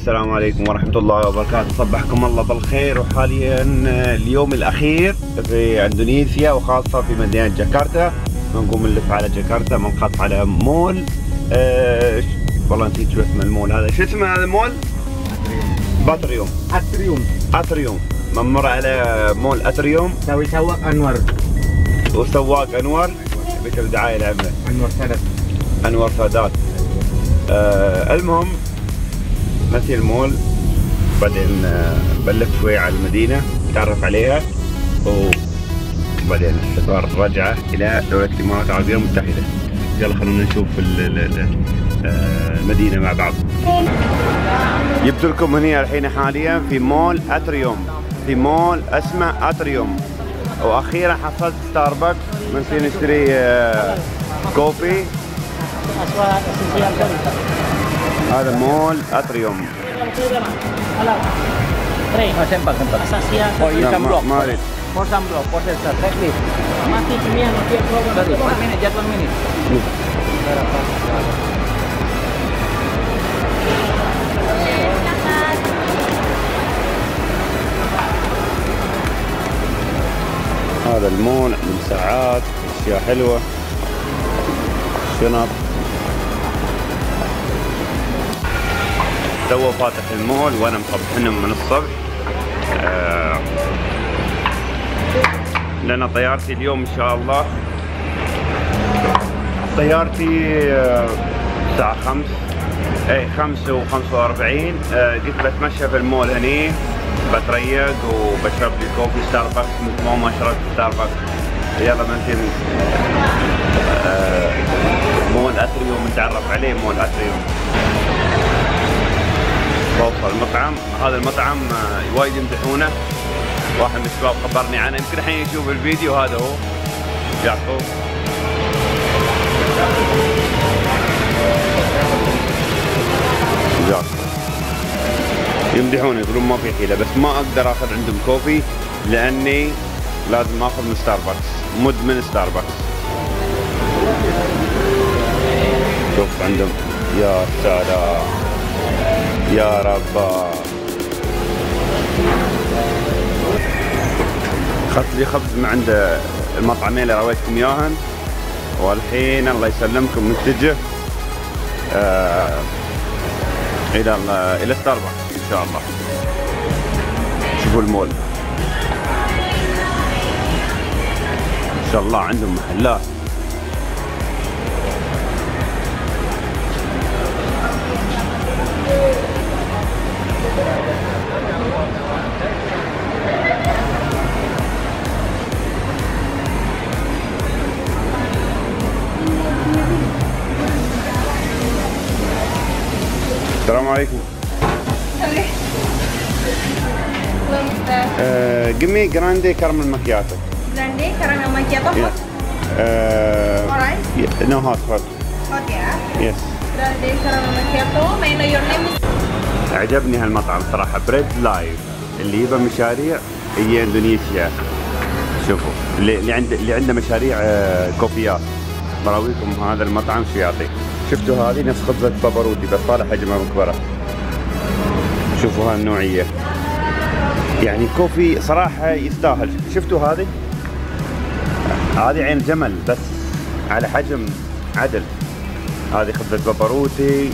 السلام عليكم ورحمة الله وبركاته، صبحكم الله بالخير. وحاليا اليوم الأخير في اندونيسيا وخاصة في مدينة جاكرتا. بنقوم نلف على جاكرتا، بنقطع على مول والله نسيت شو اسم المول هذا، شو اسمه هذا المول؟ أتريوم. أتريوم. بنمر على مول أتريوم. سوي سواق أنور. وسواق أنور بيتر دعاية لعبة. أنور سادات. المهم نسي المول، بعدين بلف شوي على المدينة نتعرف عليها، وبعدين استقرار رجعة إلى دولة الإمارات العربية المتحدة. يلا خلونا نشوف المدينة مع بعض. جبت لكم هنا الحين حاليا في مول أتريوم، في مول اسمه أتريوم، وأخيرا حصلت ستاربكس. بنصير نشتري كوفي. هذا مول أتريوم. هذا المول عندهم ساعات، اشياء حلوة، شنط. تو فاتح المول وانا مصبحنهم من الصبح، لان طيارتي اليوم ان شاء الله، طيارتي الساعة 5:45. جيت بتمشى في المول هني، بتريق وبشرب لي كوفي ستاربكس مثل ما شربت ستاربكس. يلا بنصير مول أتريوم نتعرف عليه. مول أتريوم بوصل المطعم. هذا المطعم وايد يمدحونه، واحد من الشباب خبرني عنه، يمكن الحين يشوف الفيديو. هذا هو يعقوب. يمدحوني يقولون ما في حيله، بس ما اقدر اخذ عندهم كوفي لاني لازم اخذ من ستاربكس، مدمن ستاربكس. شوف عندهم، يا سلام يا ربا. اخذت لي خبز من عند المطعمين اللي رويتكم اياهن، والحين الله يسلمكم نتجه الى ستاربكس إن شاء الله. شوفوا المول إن شاء الله عندهم محلات. السلام عليكم. Give me grande caramel macchiato. Grande caramel macchiato. Yeah. Alright. Yeah, no hot. Hot, yeah. Yes. Grande caramel macchiato. May I know your name? عجبني هالمطعم صراحة، بريد لايف اللي يبى مشاريع هي اندونيسيا. شوفوا اللي عنده مشاريع كوفيات. براويكم هذا المطعم شو يعطي. شفتوا هذه نفس خبزة بابرودي بس طالع حجمها مكبرة. شوفوا هالنوعية. يعني كوفي صراحة يستاهل. شفتوا هذه عين جمل بس على حجم عدل. هذه خبزة بابروتي،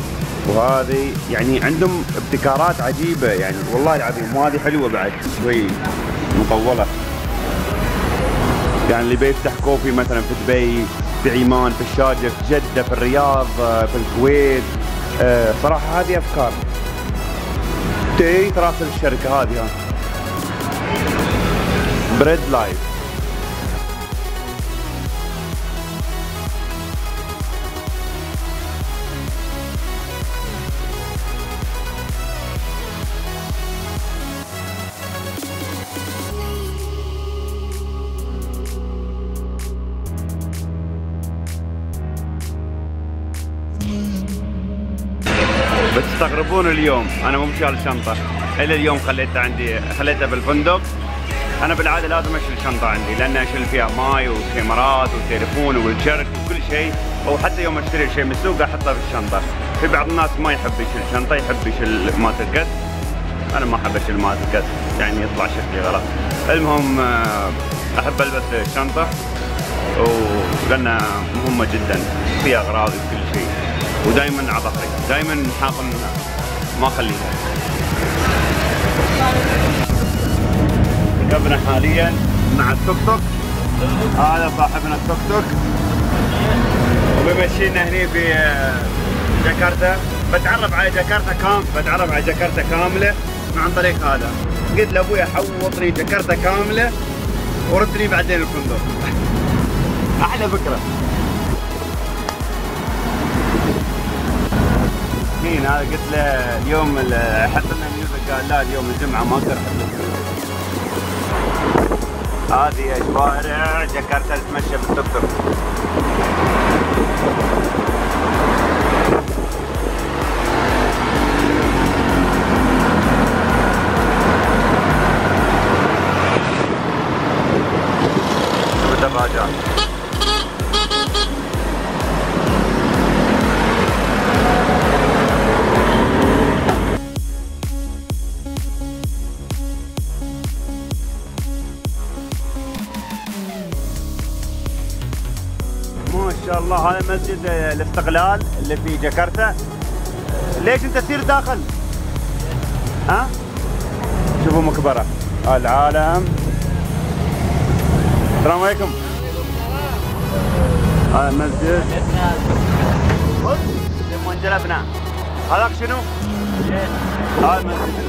وهذه يعني عندهم ابتكارات عجيبة يعني والله العظيم. وهذه حلوة بعد شوي مطولة، يعني اللي بيفتح كوفي مثلا في دبي، في عمان، في الشارجة، في جدة، في الرياض، في الكويت، صراحة هذه أفكار تي تراسل الشركة هذه. بريد لايف. بتستغربون اليوم انا مو مشال الشنطة، الا اليوم خليتها بالفندق. أنا بالعادة لازم أشيل شنطة عندي، لأن أشيل فيها ماي وكاميرات وتليفون والجرك وكل شيء، او حتى يوم اشتري شيء من السوق احطه في الشنطه. في بعض الناس ما يحب يشيل الشنطه، يحب يشيل مال القد. انا ما احب اشيل مال القد، يعني يطلع شكلي غلط. المهم احب البس الشنطه، ولانها مهمه جدا، فيها اغراضي وكل شيء، ودائما على ظهري، دائما حاطن ما اخليها. ركبنا حاليا مع التوك توك، هذا صاحبنا التوك توك، وبيمشينا هني بجاكرتا. بتعرف على جاكرتا كامل، بتعرف على جاكرتا كامله عن طريق هذا. قلت لابوي حوطني جاكرتا كامله وردني بعدين الفندق. احلى فكره. مين هذا؟ قلت له اليوم حطينا ميوزك، قال لا اليوم الجمعه ما اقدر. هذه شوارع جاكرتا تتمشى بالتوك توك. دراجة ما شاء الله. هذا مسجد الاستقلال اللي في جاكرتا. ليش انت تصير داخل؟ ها؟ شوفوا مقبرة العالم. السلام عليكم. هذا المسجد لما انجلبنا. هذاك شنو؟ هذا المسجد.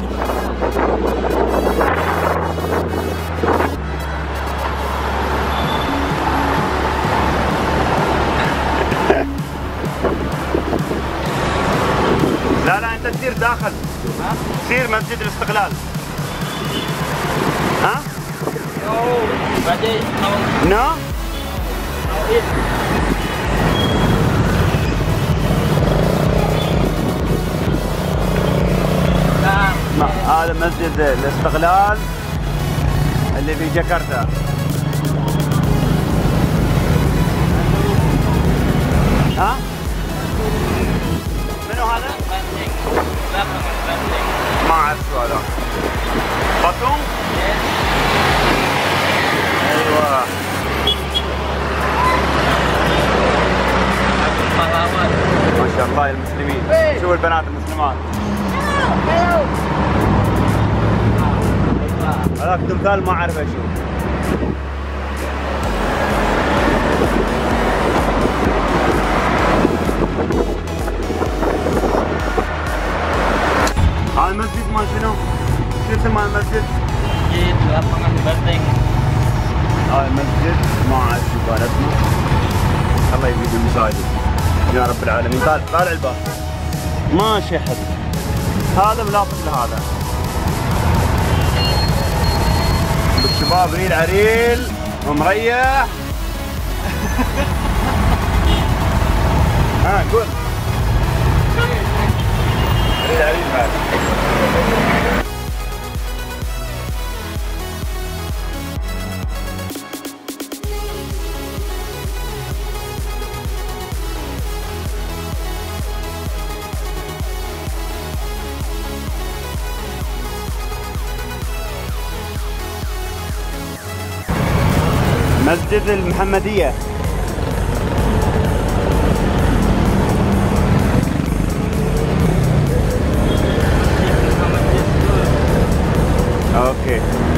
لا لا انت تصير داخل، تصير مسجد الاستقلال. ها؟ No? هذا مسجد الاستقلال اللي في جاكرتا. ها؟ منو هذا؟ ما اعرف شو هذا. باتون؟ ايوه. ما شاء الله المسلمين، شوفوا البنات المسلمات. هذاك تمثال ما اعرف اشوف. هذا المسجد مال شنو؟ شو اسم هذا المسجد؟ هذا المسجد ما اعرف شو قال اسمه. الله يزيد المساجد يا رب العالمين. طالع الباب ماشي حد، هذا ملاصق لهذا. الشباب ريل عريل ومريح. ها قول ريل عريل بعد. مسجد المحمدية. اوكي.